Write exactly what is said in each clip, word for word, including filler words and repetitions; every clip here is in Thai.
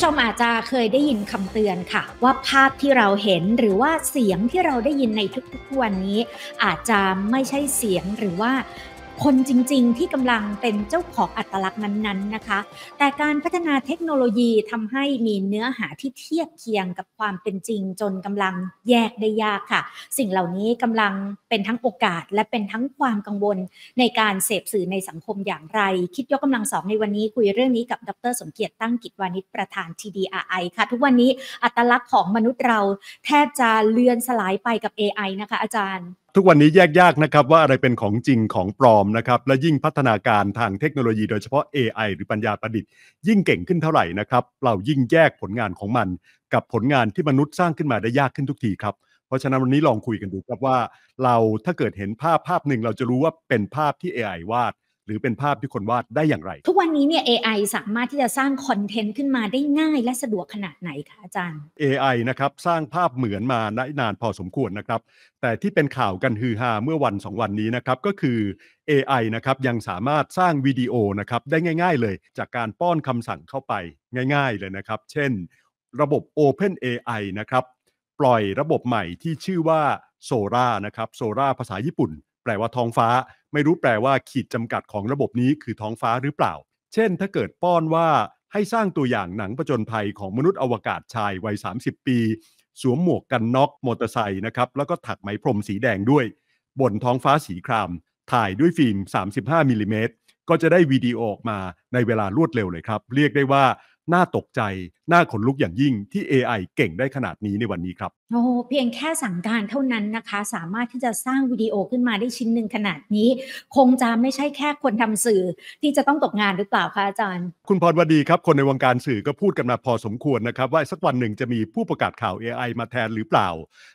ผู้ชมอาจจะเคยได้ยินคำเตือนค่ะว่าภาพที่เราเห็นหรือว่าเสียงที่เราได้ยินในทุกๆวันนี้อาจจะไม่ใช่เสียงหรือว่าคนจริงๆที่กำลังเป็นเจ้าของอัตลักษณ์นั้นๆนะคะแต่การพัฒนาเทคโนโลยีทำให้มีเนื้อหาที่เทียบเคียงกับความเป็นจริงจนกำลังแยกได้ยากค่ะสิ่งเหล่านี้กำลังเป็นทั้งโอกาสและเป็นทั้งความกังวลในการเสพสื่อในสังคมอย่างไรคิดยกกำลังสองในวันนี้คุยเรื่องนี้กับดร.สมเกียรติตั้งกิจวานิชประธาน ที ดี อาร์ ไอ ค่ะทุกวันนี้อัตลักษณ์ของมนุษย์เราแทบจะเลือนสลายไปกับ เอ ไอ นะคะอาจารย์ทุกวันนี้แยกยากนะครับว่าอะไรเป็นของจริงของปลอมนะครับและยิ่งพัฒนาการทางเทคโนโลยีโดยเฉพาะ เอ ไอ หรือปัญญาประดิษฐ์ยิ่งเก่งขึ้นเท่าไหร่นะครับเรายิ่งแยกผลงานของมันกับผลงานที่มนุษย์สร้างขึ้นมาได้ยากขึ้นทุกทีครับเพราะฉะนั้นวันนี้ลองคุยกันดูครับว่าเราถ้าเกิดเห็นภาพภาพหนึ่งเราจะรู้ว่าเป็นภาพที่ เอ ไอ วาดหรือเป็นภาพที่คนวาดได้อย่างไรทุกวันนี้เนี่ย เอ ไอ สามารถที่จะสร้างคอนเทนต์ขึ้นมาได้ง่ายและสะดวกขนาดไหนคะอาจารย์ เอ ไอ นะครับสร้างภาพเหมือนมานานพอสมควรนะครับแต่ที่เป็นข่าวกันฮือฮาเมื่อวันสองวันนี้นะครับก็คือ เอ ไอ นะครับยังสามารถสร้างวิดีโอนะครับได้ง่ายๆเลยจากการป้อนคำสั่งเข้าไปง่ายๆเลยนะครับเช่นระบบ โอเพ่น เอ ไอ นะครับปล่อยระบบใหม่ที่ชื่อว่า Sora นะครับ Sora ภาษาญี่ปุ่นแปลว่าท้องฟ้าไม่รู้แปลว่าขีดจำกัดของระบบนี้คือท้องฟ้าหรือเปล่าเช่นถ้าเกิดป้อนว่าให้สร้างตัวอย่างหนังผจญภัยของมนุษย์อวกาศชายวัยสามสิบปีสวมหมวกกันน็อกมอเตอร์ไซค์นะครับแล้วก็ถักไหมพรมสีแดงด้วยบนท้องฟ้าสีครามถ่ายด้วยฟิล์มสามสิบห้ามิลลิเมตรก็จะได้วิดีโอออกมาในเวลารวดเร็วเลยครับเรียกได้ว่าน่าตกใจน่าขนลุกอย่างยิ่งที่ เอ ไอ เก่งได้ขนาดนี้ในวันนี้ครับโอ้เพียงแค่สั่งการเท่านั้นนะคะสามารถที่จะสร้างวิดีโอขึ้นมาได้ชิ้นหนึ่งขนาดนี้คงจะไม่ใช่แค่คนทำสื่อที่จะต้องตกงานหรือเปล่าคะอาจารย์คุณพรวดีครับคนในวงการสื่อก็พูดกันมาพอสมควรนะครับว่าสักวันหนึ่งจะมีผู้ประกาศข่าว เอ ไอ มาแทนหรือเปล่า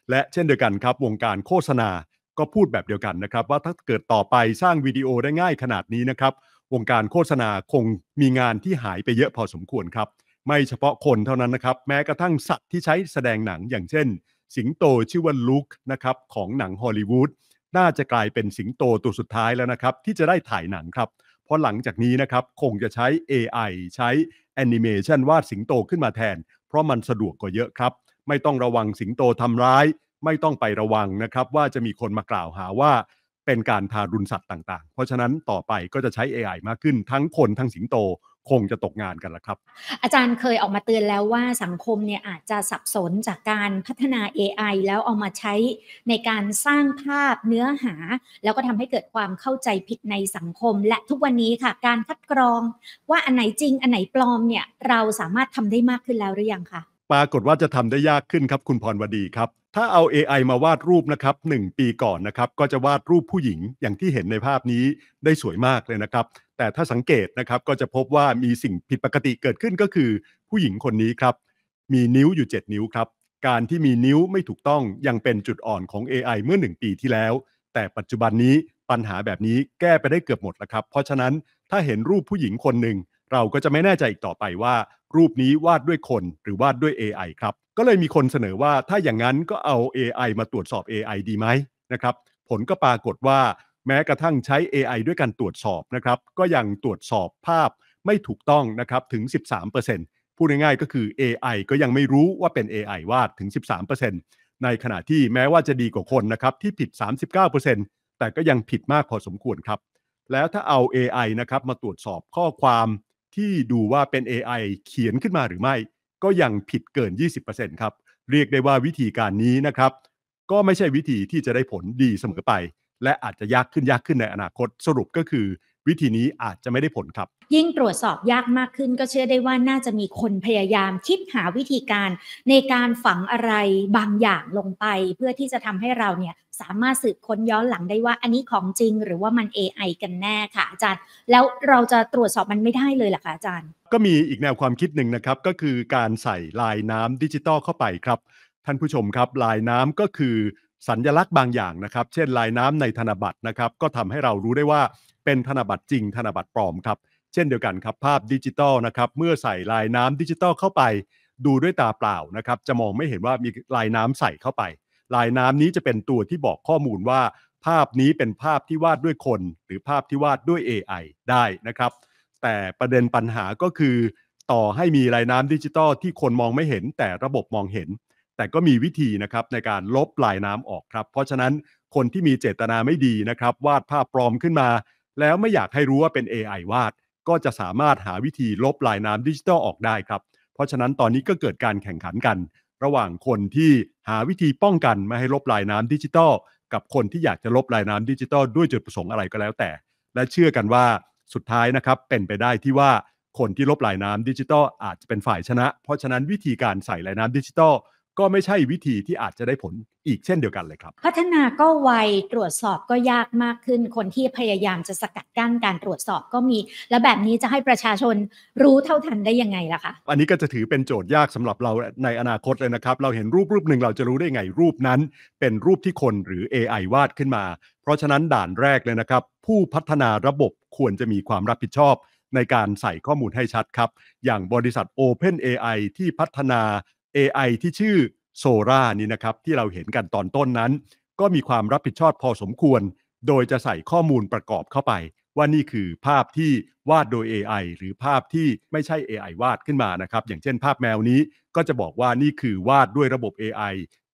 และเช่นเดียวกันครับวงการโฆษณาก็พูดแบบเดียวกันนะครับว่าถ้าเกิดต่อไปสร้างวิดีโอได้ง่ายขนาดนี้นะครับวงการโฆษณาคงมีงานที่หายไปเยอะพอสมควรครับไม่เฉพาะคนเท่านั้นนะครับแม้กระทั่งสัตว์ที่ใช้แสดงหนังอย่างเช่นสิงโตชื่อว่าลูกนะครับของหนังฮอลลีวูดน่าจะกลายเป็นสิงโตตัวสุดท้ายแล้วนะครับที่จะได้ถ่ายหนังครับเพราะหลังจากนี้นะครับคงจะใช้ เอ ไอ ใช้แอนิเมชันวาดสิงโตขึ้นมาแทนเพราะมันสะดวกกว่าเยอะครับไม่ต้องระวังสิงโตทำร้ายไม่ต้องไประวังนะครับว่าจะมีคนมากล่าวหาว่าเป็นการทารุณสัตว์ต่างๆเพราะฉะนั้นต่อไปก็จะใช้ เอ ไอ มากขึ้นทั้งคนทั้งสิงโตคงจะตกงานกันละครับอาจารย์เคยออกมาเตือนแล้วว่าสังคมเนี่ยอาจจะสับสนจากการพัฒนา เอ ไอ แล้วเอามาใช้ในการสร้างภาพเนื้อหาแล้วก็ทำให้เกิดความเข้าใจผิดในสังคมและทุกวันนี้ค่ะการคัดกรองว่าอันไหนจริงอันไหนปลอมเนี่ยเราสามารถทำได้มากขึ้นแล้วหรือยังคะปรากฏว่าจะทำได้ยากขึ้นครับคุณพรวดีครับถ้าเอา เอ ไอ มาวาดรูปนะครับหนึ่งปีก่อนนะครับก็จะวาดรูปผู้หญิงอย่างที่เห็นในภาพนี้ได้สวยมากเลยนะครับแต่ถ้าสังเกตนะครับก็จะพบว่ามีสิ่งผิดปกติเกิดขึ้นก็คือผู้หญิงคนนี้ครับมีนิ้วอยู่เจ็ดนิ้วครับการที่มีนิ้วไม่ถูกต้องยังเป็นจุดอ่อนของ เอ ไอ เมื่อหนึ่งปีที่แล้วแต่ปัจจุบันนี้ปัญหาแบบนี้แก้ไปได้เกือบหมดแล้วครับเพราะฉะนั้นถ้าเห็นรูปผู้หญิงคนหนึ่งเราก็จะไม่แน่ใจอีกต่อไปว่ารูปนี้วาดด้วยคนหรือวาดด้วย เอ ไอ ครับก็เลยมีคนเสนอว่าถ้าอย่างนั้นก็เอา เอ ไอ มาตรวจสอบ เอ ไอ ดีไหมนะครับผลก็ปรากฏว่าแม้กระทั่งใช้ เอ ไอ ด้วยการตรวจสอบนะครับก็ยังตรวจสอบภาพไม่ถูกต้องนะครับถึง สิบสามเปอร์เซ็นต์ พูดง่ายๆก็คือ เอ ไอ ก็ยังไม่รู้ว่าเป็น เอ ไอ วาดถึง สิบสามเปอร์เซ็นต์ ในขณะที่แม้ว่าจะดีกว่าคนนะครับที่ผิด สามสิบเก้าเปอร์เซ็นต์ แต่ก็ยังผิดมากพอสมควรครับแล้วถ้าเอา เอ ไอ นะครับมาตรวจสอบข้อความที่ดูว่าเป็น เอ ไอ เขียนขึ้นมาหรือไม่ก็ยังผิดเกิน ยี่สิบเปอร์เซ็นต์ ครับเรียกได้ว่าวิธีการนี้นะครับก็ไม่ใช่วิธีที่จะได้ผลดีเสมอไปและอาจจะยากขึ้นยากขึ้นในอนาคตสรุปก็คือวิธีนี้อาจจะไม่ได้ผลครับยิ่งตรวจสอบยากมากขึ้นก็เชื่อได้ว่าน่าจะมีคนพยายามคิดหาวิธีการในการฝังอะไรบางอย่างลงไปเพื่อที่จะทำให้เราเนี่ยสามารถสืบค้นย้อนหลังได้ว่าอันนี้ของจริงหรือว่ามัน เอ ไอ กันแน่ค่ะอาจารย์แล้วเราจะตรวจสอบมันไม่ได้เลยเหรอคะอาจารย์ก็มีอีกแนวความคิดหนึ่งนะครับก็คือการใส่ลายน้ำดิจิตอลเข้าไปครับท่านผู้ชมครับลายน้ำก็คือสัญลักษณ์บางอย่างนะครับเช่นลายน้ำในธนบัตรนะครับก็ทำให้เรารู้ได้ว่าเป็นธนบัตรจริงธนบัตรปลอมครับเช่นเดียวกันครับภาพดิจิตอลนะครับเมื่อใส่ลายน้ำดิจิตอลเข้าไปดูด้วยตาเปล่านะครับจะมองไม่เห็นว่ามีลายน้ำใส่เข้าไปลายน้ำนี้จะเป็นตัวที่บอกข้อมูลว่าภาพนี้เป็นภาพที่วาดด้วยคนหรือภาพที่วาดด้วย เอ ไอ ได้นะครับแต่ประเด็นปัญหาก็คือ ต่อให้มีลายน้ำดิจิตอลที่คนมองไม่เห็นแต่ระบบมองเห็นแต่ก็มีวิธีนะครับในการลบลายน้ำออกครับเพราะฉะนั้นคนที่มีเจตนาไม่ดีนะครับวาดภาพปลอมขึ้นมาแล้วไม่อยากให้รู้ว่าเป็น เอ ไอ วาดก็จะสามารถหาวิธีลบลายน้ำดิจิตอลออกได้ครับเพราะฉะนั้นตอนนี้ก็เกิดการแข่งขันกันระหว่างคนที่หาวิธีป้องกันไม่ให้ลบลายน้ำดิจิตอลกับคนที่อยากจะลบลายน้ำดิจิตอลด้วยจุดประสงค์อะไรก็แล้วแต่และเชื่อกันว่าสุดท้ายนะครับเป็นไปได้ที่ว่าคนที่ลบลายน้ำดิจิตอลอาจจะเป็นฝ่ายชนะเพราะฉะนั้นวิธีการใส่ลายน้ำดิจิตอลก็ไม่ใช่วิธีที่อาจจะได้ผลอีกเช่นเดียวกันเลยครับพัฒนาก็ไวตรวจสอบก็ยากมากขึ้นคนที่พยายามจะสกัดกั้นการตรวจสอบก็มีและแบบนี้จะให้ประชาชนรู้เท่าทันได้ยังไงล่ะคะอันนี้ก็จะถือเป็นโจทย์ยากสำหรับเราในอนาคตเลยนะครับเราเห็นรูปรูปหนึ่งเราจะรู้ได้ไงรูปนั้นเป็นรูปที่คนหรือ เอ ไอ วาดขึ้นมาเพราะฉะนั้นด่านแรกเลยนะครับผู้พัฒนาระบบควรจะมีความรับผิดชอบในการใส่ข้อมูลให้ชัดครับอย่างบริษัท โอเพ่น เอ ไอ ที่พัฒนาเอ ไอ ที่ชื่อโซรานี่นะครับที่เราเห็นกันตอนต้นนั้นก็มีความรับผิดชอบพอสมควรโดยจะใส่ข้อมูลประกอบเข้าไปว่านี่คือภาพที่วาดโดย เอ ไอ หรือภาพที่ไม่ใช่ เอ ไอ วาดขึ้นมานะครับอย่างเช่นภาพแมวนี้ก็จะบอกว่านี่คือวาดด้วยระบบ เอ ไอ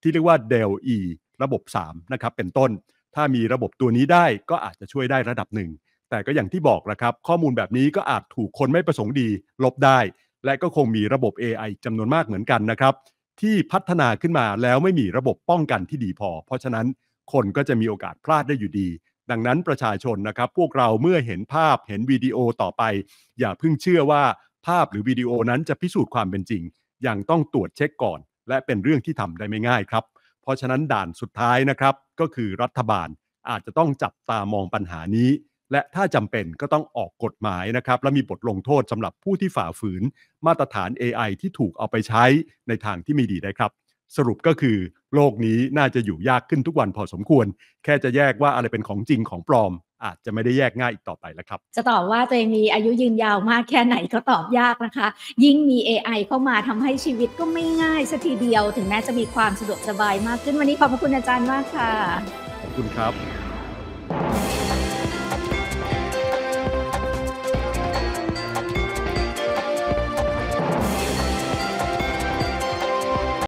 ที่เรียกว่า ดัลล์ อี ระบบสามนะครับเป็นต้นถ้ามีระบบตัวนี้ได้ก็อาจจะช่วยได้ระดับหนึ่งแต่ก็อย่างที่บอกนะครับข้อมูลแบบนี้ก็อาจถูกคนไม่ประสงค์ดีลบได้และก็คงมีระบบ เอ ไอ จำนวนมากเหมือนกันนะครับที่พัฒนาขึ้นมาแล้วไม่มีระบบป้องกันที่ดีพอเพราะฉะนั้นคนก็จะมีโอกาสพลาดได้อยู่ดีดังนั้นประชาชนนะครับพวกเราเมื่อเห็นภาพเห็นวิดีโอต่อไปอย่าเพิ่งเชื่อว่าภาพหรือวิดีโอนั้นจะพิสูจน์ความเป็นจริงยังต้องตรวจเช็คก่อนและเป็นเรื่องที่ทำได้ไม่ง่ายครับเพราะฉะนั้นด่านสุดท้ายนะครับก็คือรัฐบาลอาจจะต้องจับตามองปัญหานี้และถ้าจำเป็นก็ต้องออกกฎหมายนะครับและมีบทลงโทษสำหรับผู้ที่ฝ่าฝืนมาตรฐาน เอ ไอ ที่ถูกเอาไปใช้ในทางที่ไม่ดีได้ครับสรุปก็คือโลกนี้น่าจะอยู่ยากขึ้นทุกวันพอสมควรแค่จะแยกว่าอะไรเป็นของจริงของปลอมอาจจะไม่ได้แยกง่ายอีกต่อไปแล้วครับจะตอบว่าตัวเองมีอายุยืนยาวมากแค่ไหนก็ตอบยากนะคะยิ่งมี เอ ไอ เข้ามาทำให้ชีวิตก็ไม่ง่ายสักทีเดียวถึงแม้จะมีความสะดวกสบายมากขึ้นวันนี้ขอบพระคุณอาจารย์มากค่ะขอบคุณครับ